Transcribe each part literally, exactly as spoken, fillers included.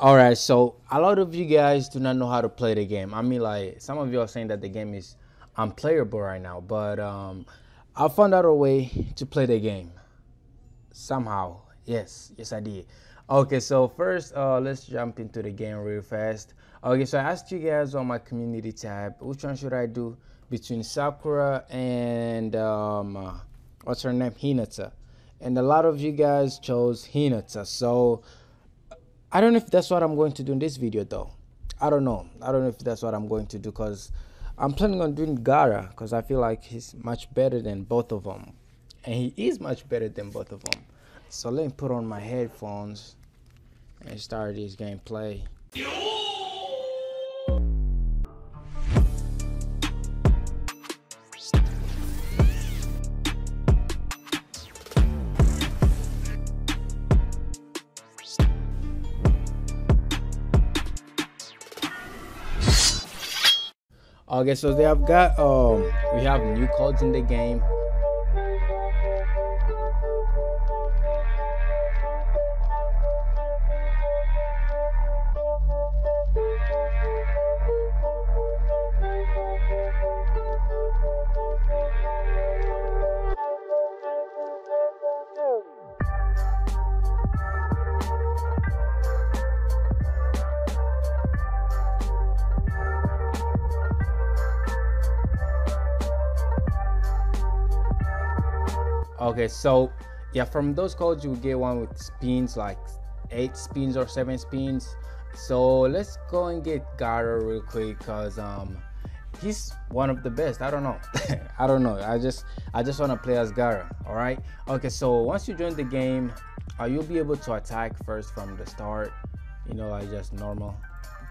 All right, so a lot of you guys do not know how to play the game. I mean, like, some of you are saying that the game is unplayable right now, but um, I found out a way to play the game somehow. Yes, yes, I did. Okay, so first, uh, let's jump into the game real fast. Okay, so I asked you guys on my community tab, which one should I do between Sakura and, um, uh, what's her name, Hinata? And a lot of you guys chose Hinata, so I don't know if that's what I'm going to do in this video though. I don't know. I don't know if that's what I'm going to do because I'm planning on doing Gaara because I feel like he's much better than both of them. And he is much better than both of them. So let me put on my headphones and start this gameplay. Okay, so they have got, um, we have new codes in the game. Okay, so yeah, from those codes you get one with spins, like eight spins or seven spins. So let's go and get Gaara real quick because um he's one of the best. I don't know. I don't know. I just I just want to play as Gaara. All right. Okay, so once you join the game, uh, you'll be able to attack first from the start. You know, like just normal,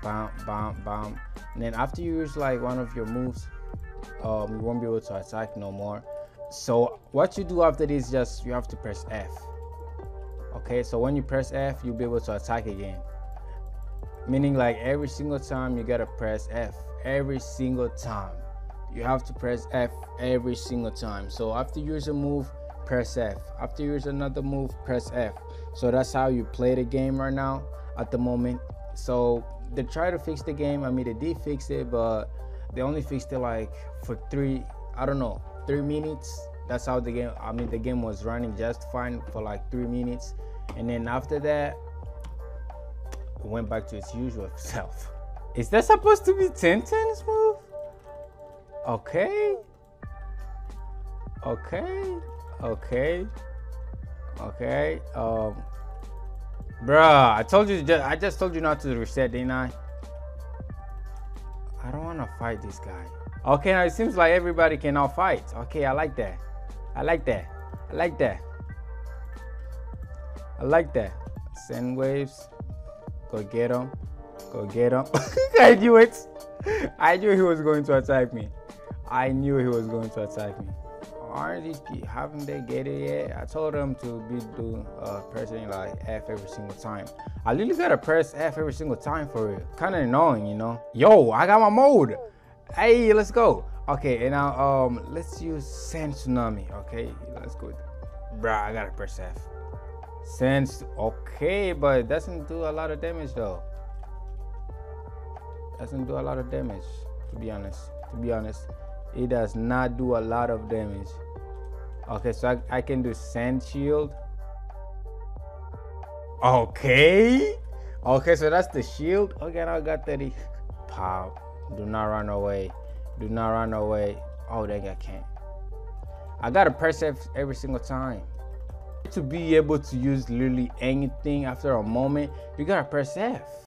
bam, bam, bam. And then after you use like one of your moves, um, you won't be able to attack no more. So what you do after this, just you have to press F. Okay, so when you press F, you'll be able to attack again, meaning like every single time you gotta press F. Every single time you have to press F every single time. So after you use a move, press F. After you use another move, press F. So that's how you play the game right now at the moment. So they try to fix the game. I mean, they did fix it, but they only fixed it like for three, I don't know, three minutes. That's how the game, I mean the game was running just fine for like three minutes, and then after that it went back to its usual self. Is that supposed to be ten ten's move? Okay, okay, okay, okay. Um bruh, I told you, just, I just told you not to reset, didn't I? I don't want to fight this guy. Okay, now it seems like everybody can now fight. Okay, I like that. I like that. I like that. I like that. Send waves. Go get him. Go get him. I knew it. I knew he was going to attack me. I knew he was going to attack me. Aren't these people, haven't they get it yet? I told them to be doing uh, pressing like F every single time. I literally gotta press F every single time for it. Kind of annoying, you know. Yo, I got my mode. Hey, let's go. Okay, and now um let's use send tsunami. Okay, let's go. Bruh, I gotta press F. Send. Okay, but it doesn't do a lot of damage though. Doesn't do a lot of damage, to be honest. To be honest, it does not do a lot of damage. Okay, so I, I can do sand shield. Okay, okay, so that's the shield. Okay, now I got thirty. Pop. Do not run away. Do not run away. Oh, that guy can't. I gotta press F every single time. To be able to use literally anything after a moment, you gotta press F.